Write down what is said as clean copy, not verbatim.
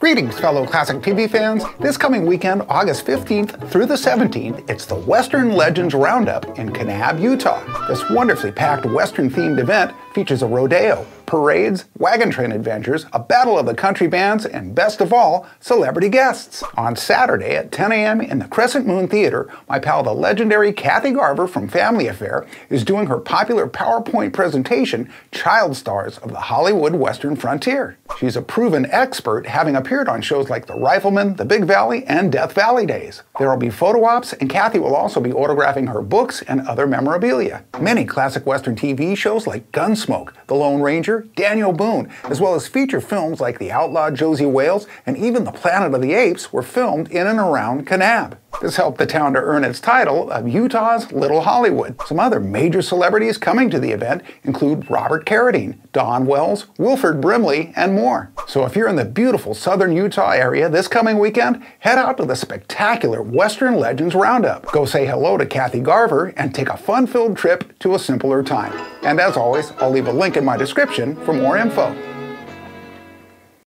Greetings, fellow classic TV fans. This coming weekend, August 15th through the 17th, it's the Western Legends Roundup in Kanab, Utah. This wonderfully packed Western-themed event features a rodeo, parades, wagon train adventures, a battle of the country bands, and best of all, celebrity guests. On Saturday at 10 a.m. in the Crescent Moon Theater, my pal the legendary Kathy Garver from Family Affair is doing her popular PowerPoint presentation, Child Stars of the Hollywood Western Frontier. She's a proven expert, having appeared on shows like The Rifleman, The Big Valley, and Death Valley Days. There will be photo ops, and Kathy will also be autographing her books and other memorabilia. Many classic Western TV shows like Gunsmoke, The Lone Ranger, Daniel Boone, as well as feature films like The Outlaw Josie Wales and even The Planet of the Apes were filmed in and around Kanab. This helped the town to earn its title of Utah's Little Hollywood. Some other major celebrities coming to the event include Robert Carradine, Dawn Wells, Wilford Brimley, and more. So if you're in the beautiful southern Utah area this coming weekend, head out to the spectacular Western Legends Roundup. Go say hello to Kathy Garver and take a fun-filled trip to a simpler time. And as always, I'll leave a link in my description for more info.